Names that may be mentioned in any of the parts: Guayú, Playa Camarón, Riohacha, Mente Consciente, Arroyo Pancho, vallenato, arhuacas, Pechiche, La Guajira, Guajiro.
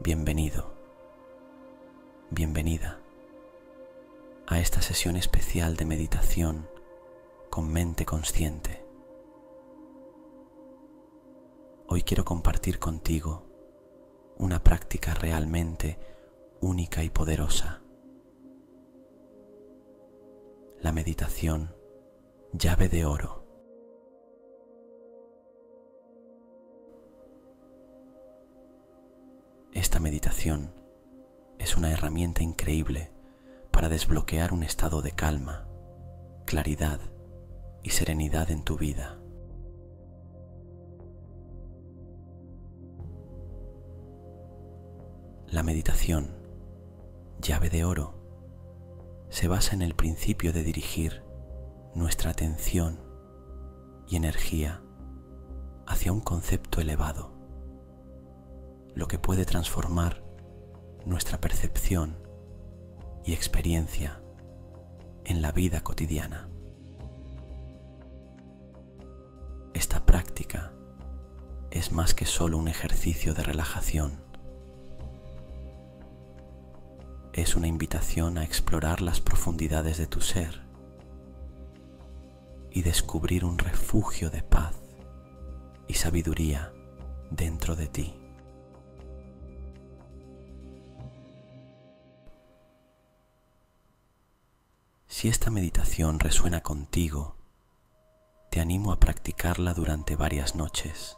Bienvenido, bienvenida a esta sesión especial de meditación con Mente Consciente. Hoy quiero compartir contigo una práctica realmente única y poderosa. La meditación llave de oro. Esta meditación es una herramienta increíble para desbloquear un estado de calma, claridad y serenidad en tu vida. La meditación, llave de oro, se basa en el principio de dirigir nuestra atención y energía hacia un concepto elevado, lo que puede transformar nuestra percepción y experiencia en la vida cotidiana. Esta práctica es más que solo un ejercicio de relajación. Es una invitación a explorar las profundidades de tu ser y descubrir un refugio de paz y sabiduría dentro de ti. Si esta meditación resuena contigo, te animo a practicarla durante varias noches.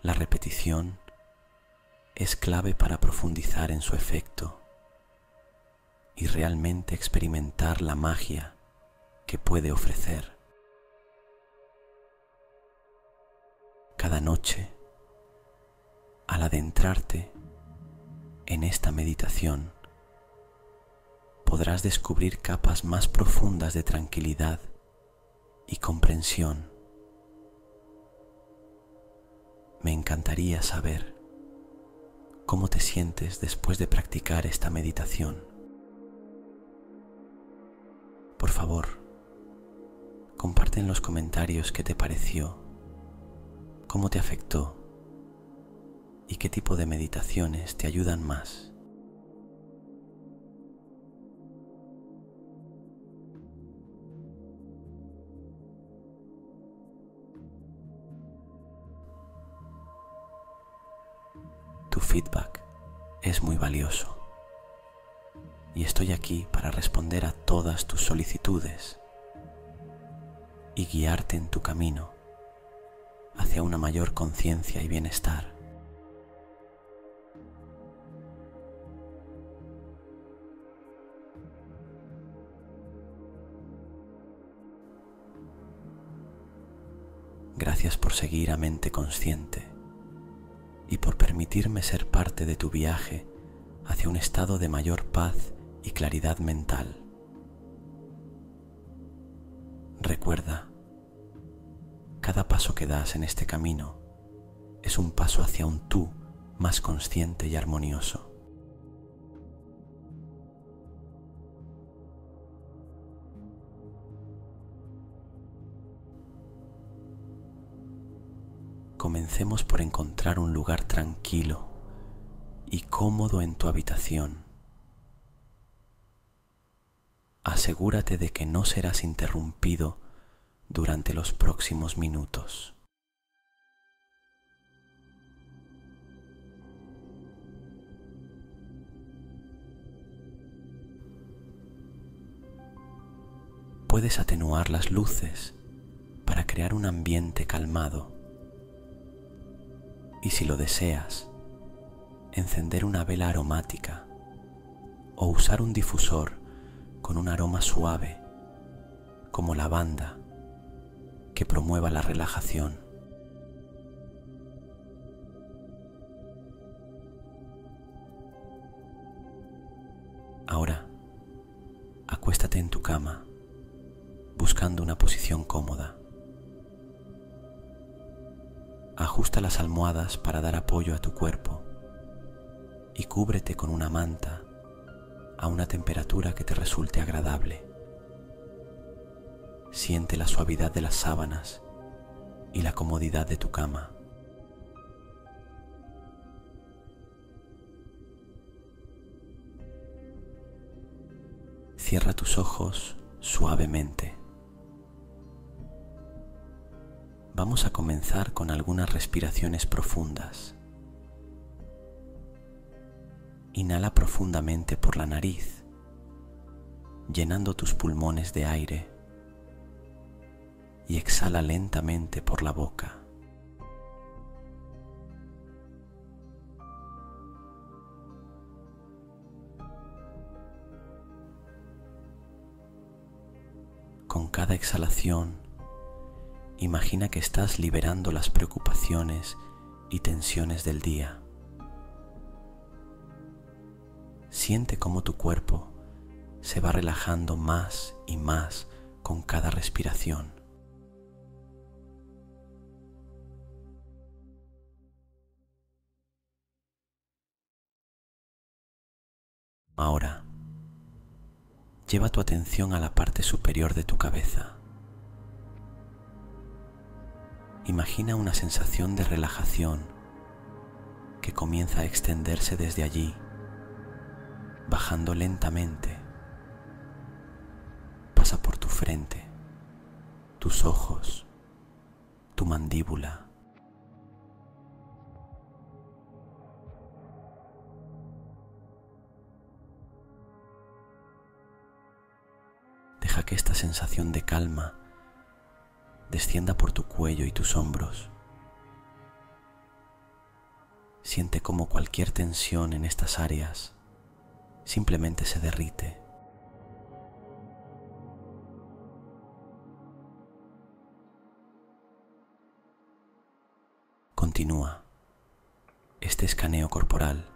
La repetición es clave para profundizar en su efecto y realmente experimentar la magia que puede ofrecer. Cada noche, al adentrarte en esta meditación, podrás descubrir capas más profundas de tranquilidad y comprensión. Me encantaría saber ¿cómo te sientes después de practicar esta meditación? Por favor, comparte en los comentarios qué te pareció, cómo te afectó y qué tipo de meditaciones te ayudan más. Feedback es muy valioso y estoy aquí para responder a todas tus solicitudes y guiarte en tu camino hacia una mayor conciencia y bienestar. Gracias por seguir a Mente Consciente y por permitirme ser parte de tu viaje hacia un estado de mayor paz y claridad mental. Recuerda, cada paso que das en este camino es un paso hacia un tú más consciente y armonioso. Comencemos por encontrar un lugar tranquilo y cómodo en tu habitación. Asegúrate de que no serás interrumpido durante los próximos minutos. Puedes atenuar las luces para crear un ambiente calmado. Y si lo deseas, encender una vela aromática o usar un difusor con un aroma suave, como lavanda, que promueva la relajación. Ahora, acuéstate en tu cama, buscando una posición cómoda. Ajusta las almohadas para dar apoyo a tu cuerpo y cúbrete con una manta a una temperatura que te resulte agradable. Siente la suavidad de las sábanas y la comodidad de tu cama. Cierra tus ojos suavemente. Vamos a comenzar con algunas respiraciones profundas. Inhala profundamente por la nariz, llenando tus pulmones de aire, y exhala lentamente por la boca. Con cada exhalación, imagina que estás liberando las preocupaciones y tensiones del día. Siente cómo tu cuerpo se va relajando más y más con cada respiración. Ahora, lleva tu atención a la parte superior de tu cabeza. Imagina una sensación de relajación que comienza a extenderse desde allí, bajando lentamente. Pasa por tu frente, tus ojos, tu mandíbula. Deja que esta sensación de calma descienda por tu cuello y tus hombros. Siente cómo cualquier tensión en estas áreas simplemente se derrite. Continúa este escaneo corporal,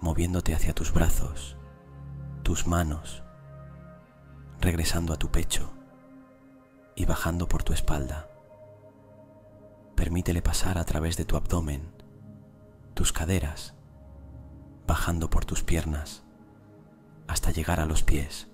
moviéndote hacia tus brazos, tus manos, regresando a tu pecho y bajando por tu espalda. Permítele pasar a través de tu abdomen, tus caderas, bajando por tus piernas hasta llegar a los pies.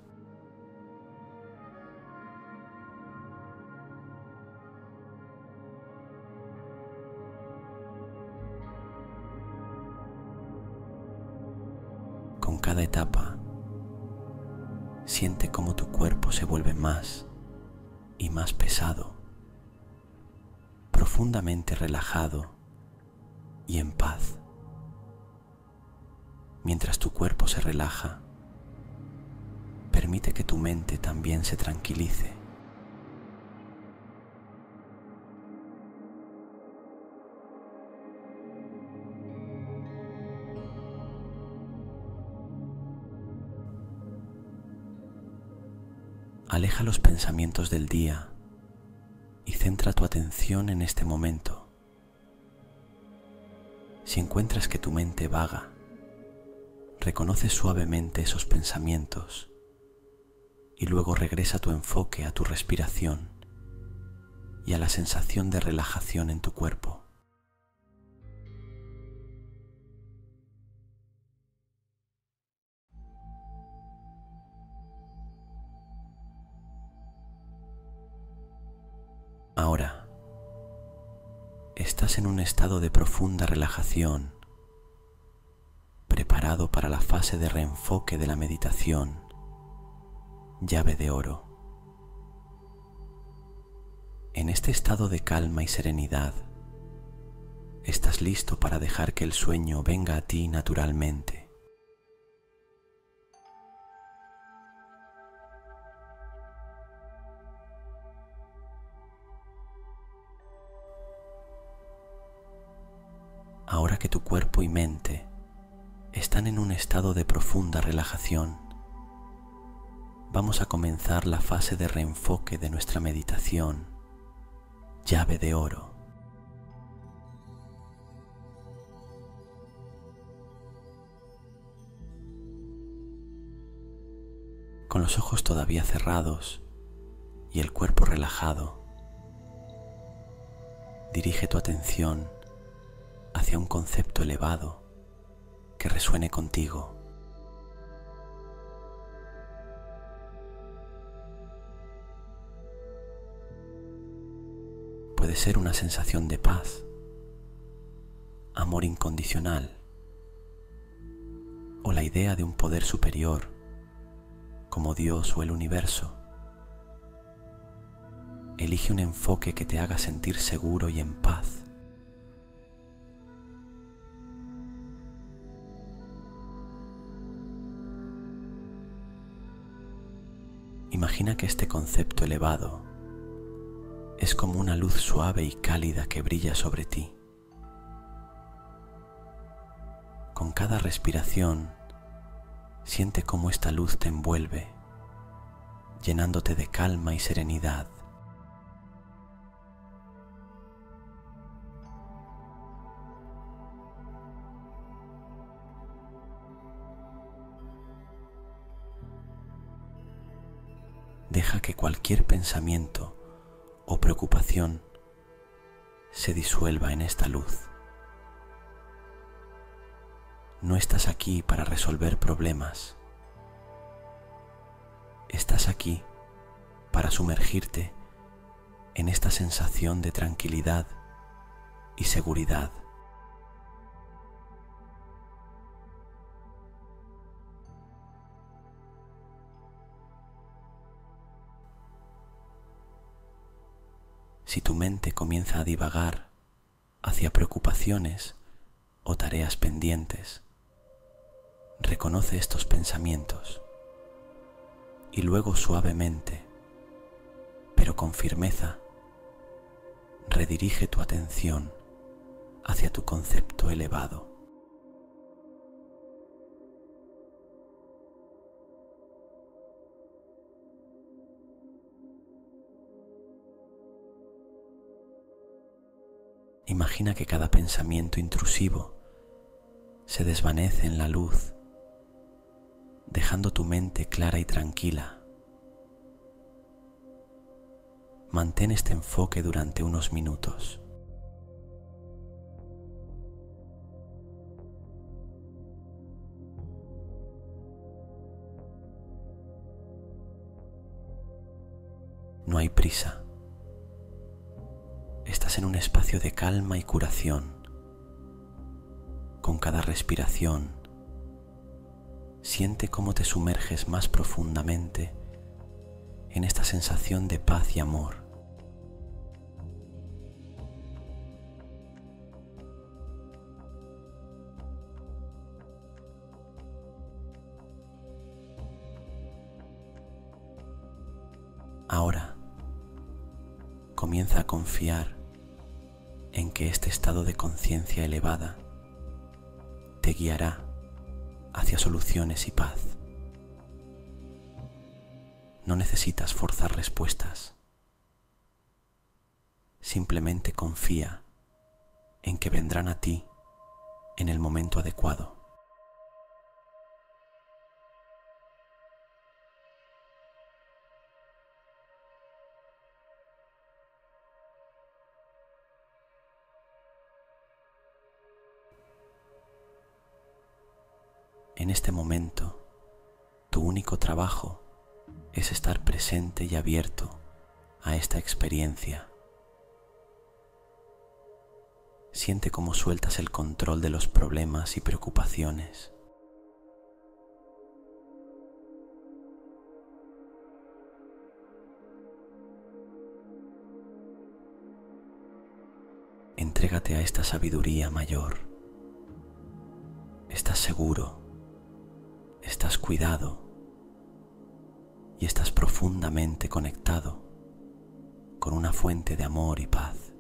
Con cada etapa, siente cómo tu cuerpo se vuelve más y más pesado, profundamente relajado y en paz. Mientras tu cuerpo se relaja, permite que tu mente también se tranquilice. Aleja los pensamientos del día y centra tu atención en este momento. Si encuentras que tu mente vaga, reconoce suavemente esos pensamientos y luego regresa tu enfoque a tu respiración y a la sensación de relajación en tu cuerpo. Ahora, estás en un estado de profunda relajación, preparado para la fase de reenfoque de la meditación, llave de oro. En este estado de calma y serenidad, estás listo para dejar que el sueño venga a ti naturalmente. Ahora que tu cuerpo y mente están en un estado de profunda relajación, vamos a comenzar la fase de reenfoque de nuestra meditación, llave de oro. Con los ojos todavía cerrados y el cuerpo relajado, dirige tu atención hacia un concepto elevado que resuene contigo. Puede ser una sensación de paz, amor incondicional o la idea de un poder superior como Dios o el universo. Elige un enfoque que te haga sentir seguro y en paz. Imagina que este concepto elevado es como una luz suave y cálida que brilla sobre ti. Con cada respiración, siente cómo esta luz te envuelve, llenándote de calma y serenidad. Deja que cualquier pensamiento o preocupación se disuelva en esta luz. No estás aquí para resolver problemas. Estás aquí para sumergirte en esta sensación de tranquilidad y seguridad. Si tu mente comienza a divagar hacia preocupaciones o tareas pendientes, reconoce estos pensamientos y luego suavemente, pero con firmeza, redirige tu atención hacia tu concepto elevado. Imagina que cada pensamiento intrusivo se desvanece en la luz, dejando tu mente clara y tranquila. Mantén este enfoque durante unos minutos. No hay prisa. Estás en un espacio de calma y curación. Con cada respiración, siente cómo te sumerges más profundamente en esta sensación de paz y amor. Ahora, comienza a confiar en que este estado de conciencia elevada te guiará hacia soluciones y paz. No necesitas forzar respuestas. Simplemente confía en que vendrán a ti en el momento adecuado. En este momento, tu único trabajo es estar presente y abierto a esta experiencia. Siente cómo sueltas el control de los problemas y preocupaciones. Entrégate a esta sabiduría mayor. Estás seguro. Estás cuidado y estás profundamente conectado con una fuente de amor y paz.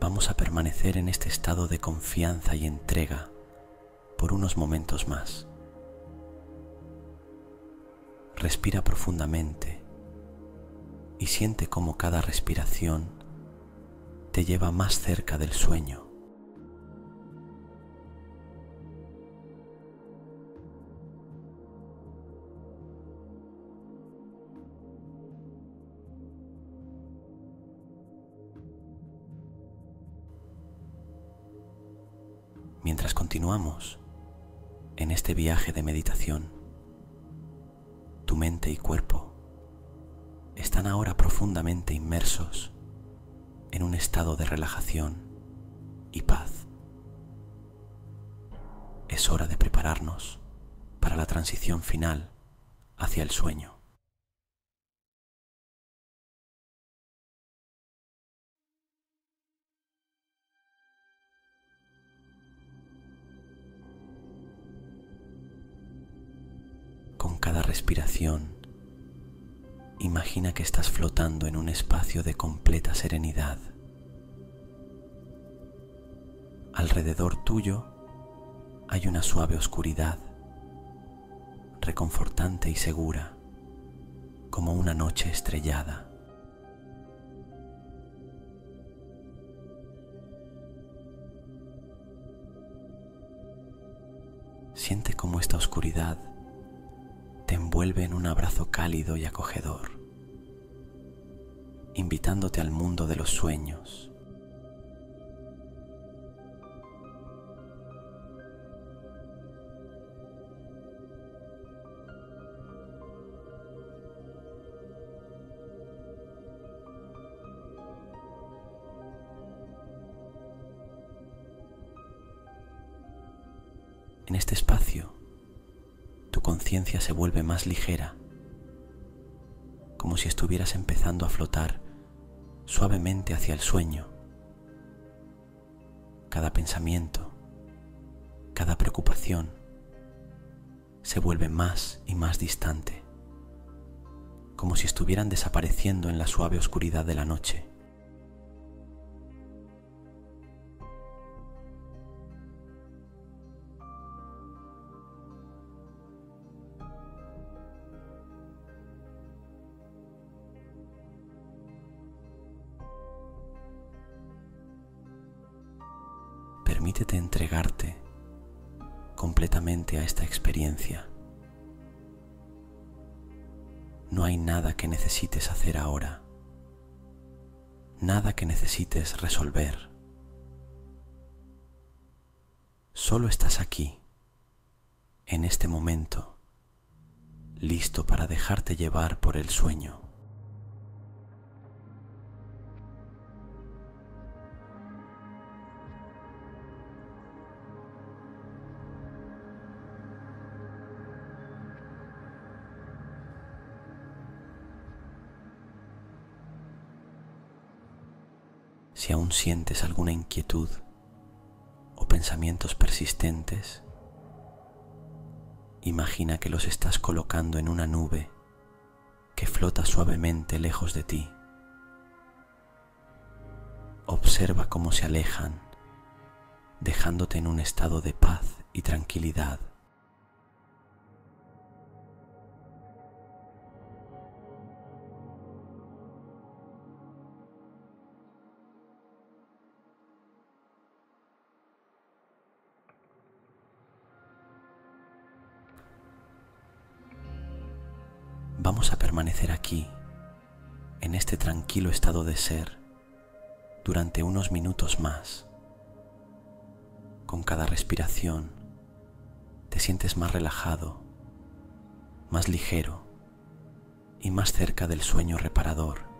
Vamos a permanecer en este estado de confianza y entrega por unos momentos más. Respira profundamente y siente cómo cada respiración te lleva más cerca del sueño. Mientras continuamos, en este viaje de meditación. Tu mente y cuerpo están ahora profundamente inmersos en un estado de relajación y paz. Es hora de prepararnos para la transición final hacia el sueño. Con cada respiración, imagina que estás flotando en un espacio de completa serenidad. Alrededor tuyo hay una suave oscuridad, reconfortante y segura, como una noche estrellada. Siente cómo esta oscuridad te envuelve en un abrazo cálido y acogedor, invitándote al mundo de los sueños. En este espacio, tu conciencia se vuelve más ligera, como si estuvieras empezando a flotar suavemente hacia el sueño. Cada pensamiento, cada preocupación, se vuelve más y más distante, como si estuvieran desapareciendo en la suave oscuridad de la noche. Permítete entregarte completamente a esta experiencia. No hay nada que necesites hacer ahora, nada que necesites resolver. Solo estás aquí, en este momento, listo para dejarte llevar por el sueño. Si aún sientes alguna inquietud o pensamientos persistentes, imagina que los estás colocando en una nube que flota suavemente lejos de ti. Observa cómo se alejan, dejándote en un estado de paz y tranquilidad. Vamos a permanecer aquí, en este tranquilo estado de ser, durante unos minutos más. Con cada respiración, te sientes más relajado, más ligero y más cerca del sueño reparador.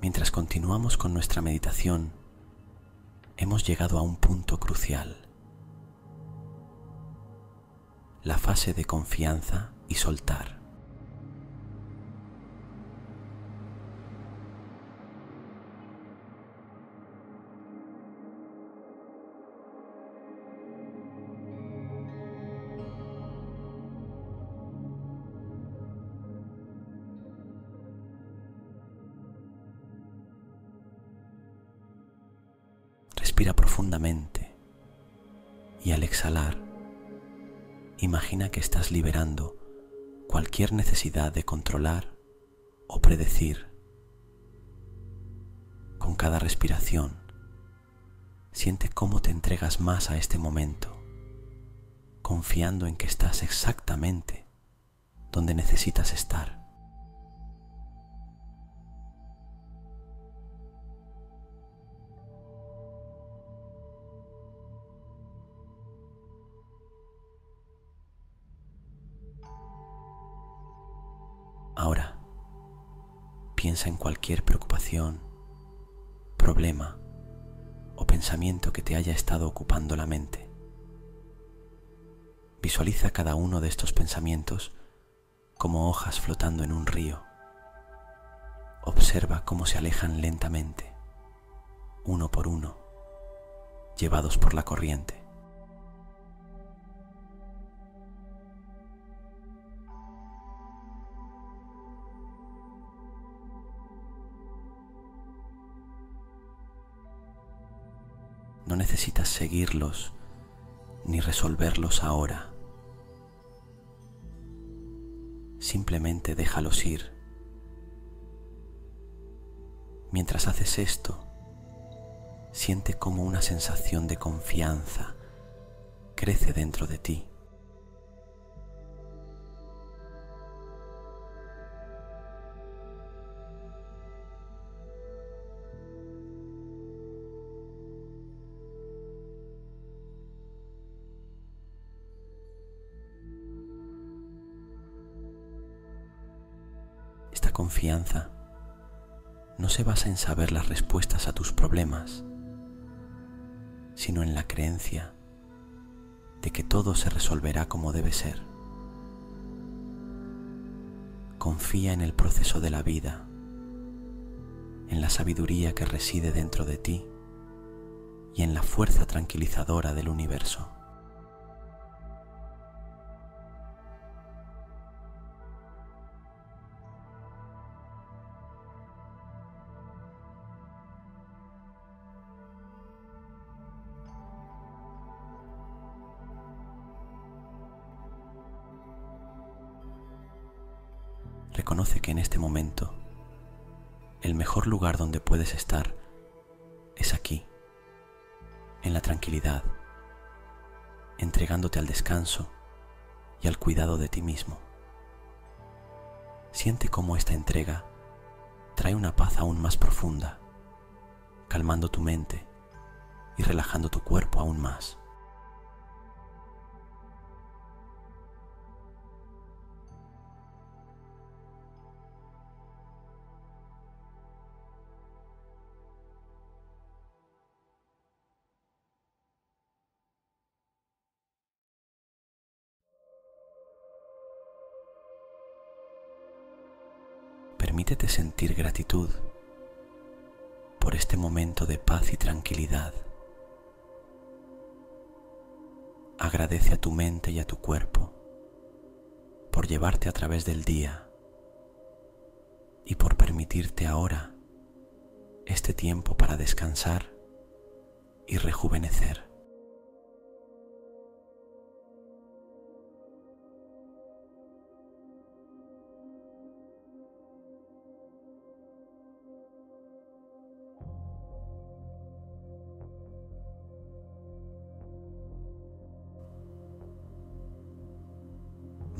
Mientras continuamos con nuestra meditación, hemos llegado a un punto crucial: la fase de confianza y soltar. Respira profundamente y al exhalar, imagina que estás liberando cualquier necesidad de controlar o predecir. Con cada respiración, siente cómo te entregas más a este momento, confiando en que estás exactamente donde necesitas estar. Ahora, piensa en cualquier preocupación, problema o pensamiento que te haya estado ocupando la mente. Visualiza cada uno de estos pensamientos como hojas flotando en un río. Observa cómo se alejan lentamente, uno por uno, llevados por la corriente. No necesitas seguirlos ni resolverlos ahora. Simplemente déjalos ir. Mientras haces esto, siente cómo una sensación de confianza crece dentro de ti. Confianza no se basa en saber las respuestas a tus problemas, sino en la creencia de que todo se resolverá como debe ser. Confía en el proceso de la vida, en la sabiduría que reside dentro de ti y en la fuerza tranquilizadora del universo. Reconoce que en este momento el mejor lugar donde puedes estar es aquí, en la tranquilidad, entregándote al descanso y al cuidado de ti mismo. Siente cómo esta entrega trae una paz aún más profunda, calmando tu mente y relajando tu cuerpo aún más. Permítete sentir gratitud por este momento de paz y tranquilidad. Agradece a tu mente y a tu cuerpo por llevarte a través del día y por permitirte ahora este tiempo para descansar y rejuvenecer.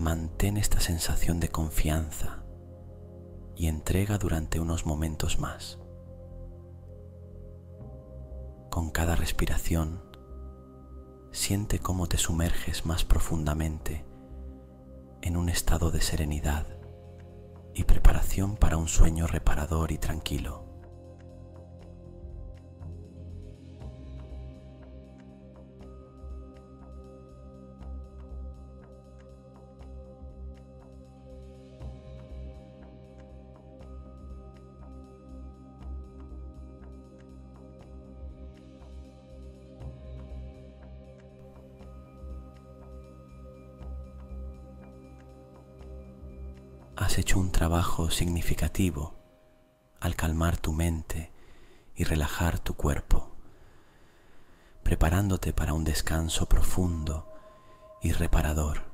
Mantén esta sensación de confianza y entrega durante unos momentos más. Con cada respiración, siente cómo te sumerges más profundamente en un estado de serenidad y preparación para un sueño reparador y tranquilo. Has hecho un trabajo significativo al calmar tu mente y relajar tu cuerpo, preparándote para un descanso profundo y reparador.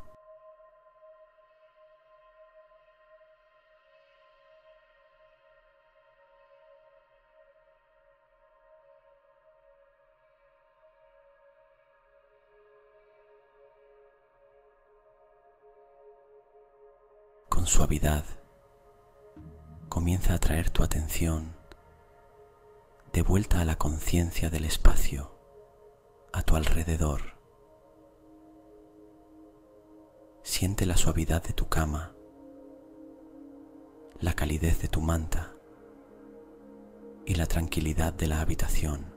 con suavidad, comienza a traer tu atención de vuelta a la conciencia del espacio a tu alrededor. Siente la suavidad de tu cama, la calidez de tu manta y la tranquilidad de la habitación.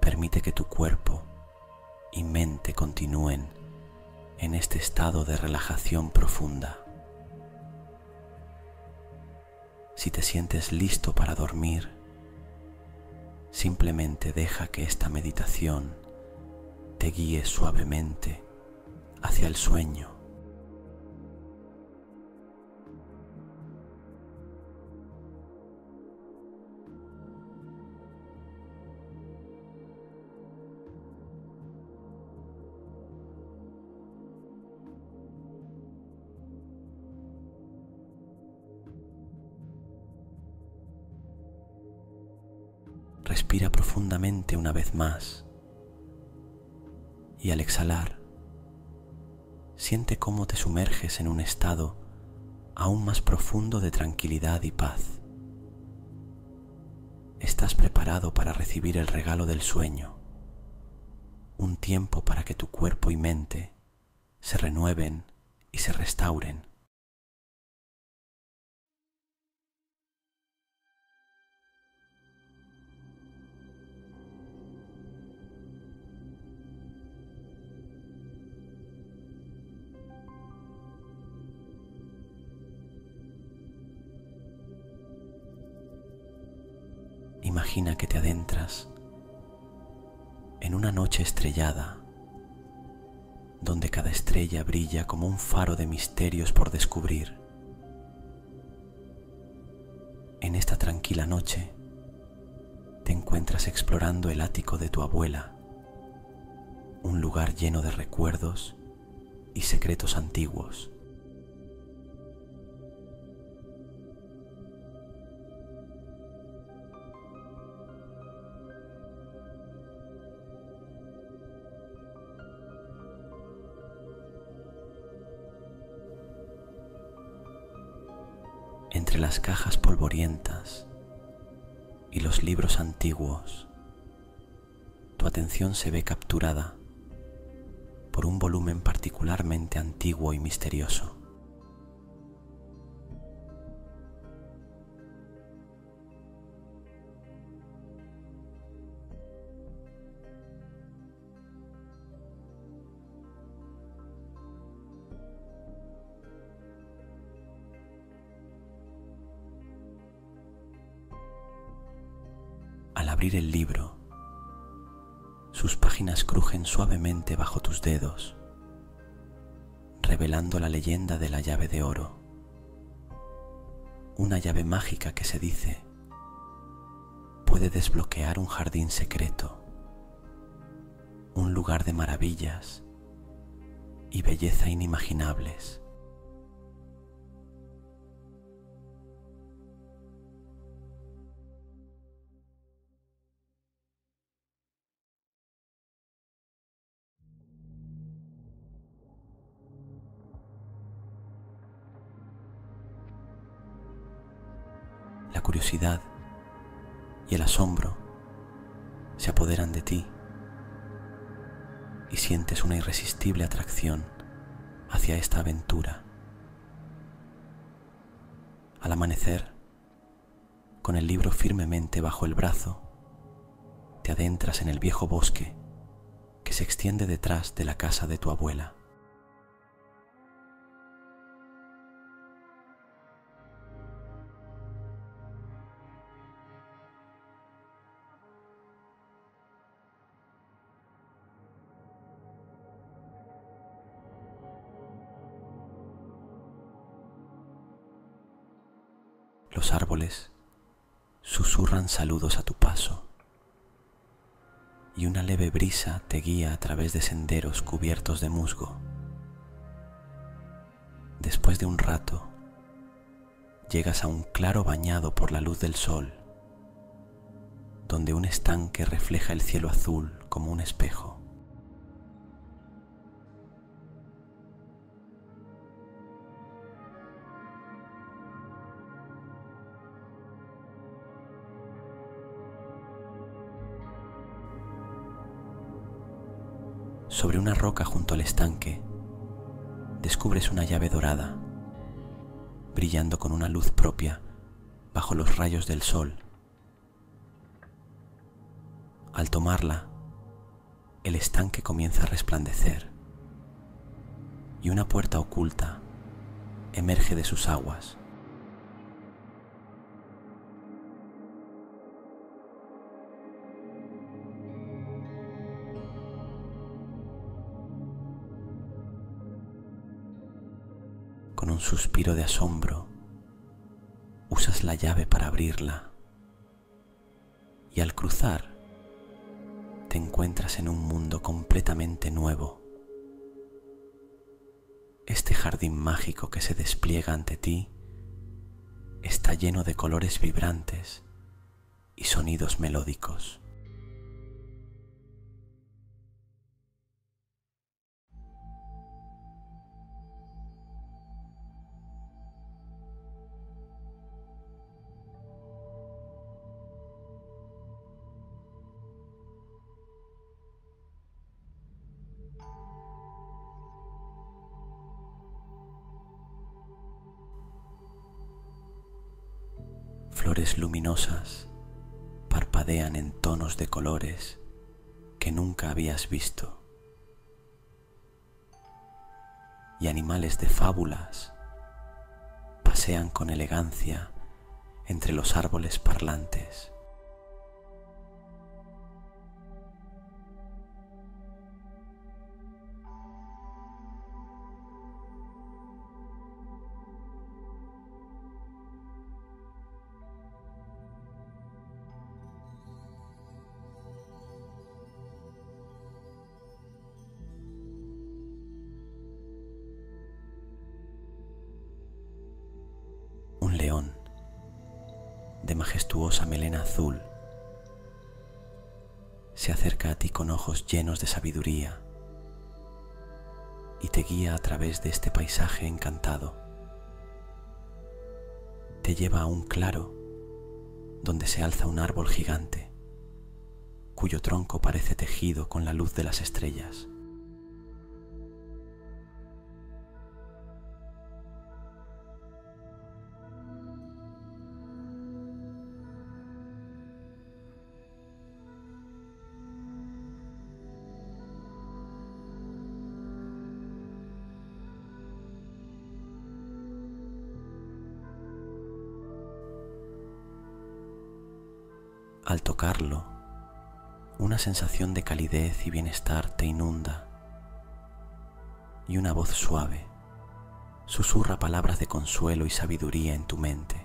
Permite que tu cuerpo y mente continúen en este estado de relajación profunda. Si te sientes listo para dormir, simplemente deja que esta meditación te guíe suavemente hacia el sueño. Respira profundamente una vez más y al exhalar, siente cómo te sumerges en un estado aún más profundo de tranquilidad y paz. Estás preparado para recibir el regalo del sueño, un tiempo para que tu cuerpo y mente se renueven y se restauren. Imagina que te adentras en una noche estrellada, donde cada estrella brilla como un faro de misterios por descubrir. En esta tranquila noche, te encuentras explorando el ático de tu abuela, un lugar lleno de recuerdos y secretos antiguos. Entre las cajas polvorientas y los libros antiguos, tu atención se ve capturada por un volumen particularmente antiguo y misterioso. Al abrir el libro, sus páginas crujen suavemente bajo tus dedos, revelando la leyenda de la llave de oro, una llave mágica que se dice puede desbloquear un jardín secreto, un lugar de maravillas y belleza inimaginables. La curiosidad y el asombro se apoderan de ti y sientes una irresistible atracción hacia esta aventura. Al amanecer, con el libro firmemente bajo el brazo, te adentras en el viejo bosque que se extiende detrás de la casa de tu abuela. Los árboles susurran saludos a tu paso, y una leve brisa te guía a través de senderos cubiertos de musgo. Después de un rato, llegas a un claro bañado por la luz del sol, donde un estanque refleja el cielo azul como un espejo. Sobre una roca junto al estanque, descubres una llave dorada, brillando con una luz propia bajo los rayos del sol. Al tomarla, el estanque comienza a resplandecer y una puerta oculta emerge de sus aguas. Con un suspiro de asombro, usas la llave para abrirla y al cruzar, te encuentras en un mundo completamente nuevo. Este jardín mágico que se despliega ante ti está lleno de colores vibrantes y sonidos melódicos. Flores luminosas parpadean en tonos de colores que nunca habías visto, y animales de fábulas pasean con elegancia entre los árboles parlantes. León, de majestuosa melena azul, se acerca a ti con ojos llenos de sabiduría y te guía a través de este paisaje encantado. Te lleva a un claro donde se alza un árbol gigante, cuyo tronco parece tejido con la luz de las estrellas. Al tocarlo, una sensación de calidez y bienestar te inunda, y una voz suave susurra palabras de consuelo y sabiduría en tu mente.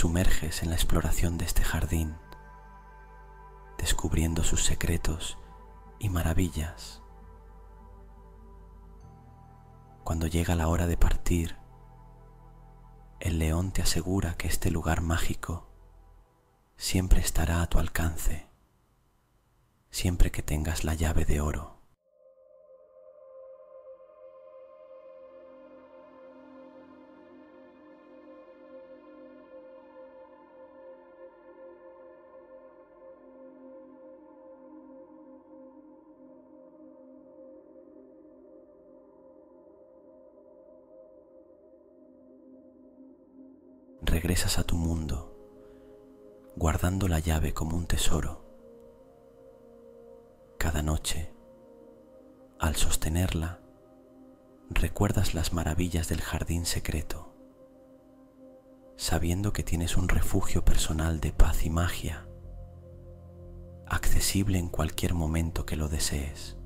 Sumerges en la exploración de este jardín, descubriendo sus secretos y maravillas. Cuando llega la hora de partir, el león te asegura que este lugar mágico siempre estará a tu alcance, siempre que tengas la llave de oro. Regresas a tu mundo, guardando la llave como un tesoro. Cada noche, al sostenerla, recuerdas las maravillas del jardín secreto, sabiendo que tienes un refugio personal de paz y magia, accesible en cualquier momento que lo desees.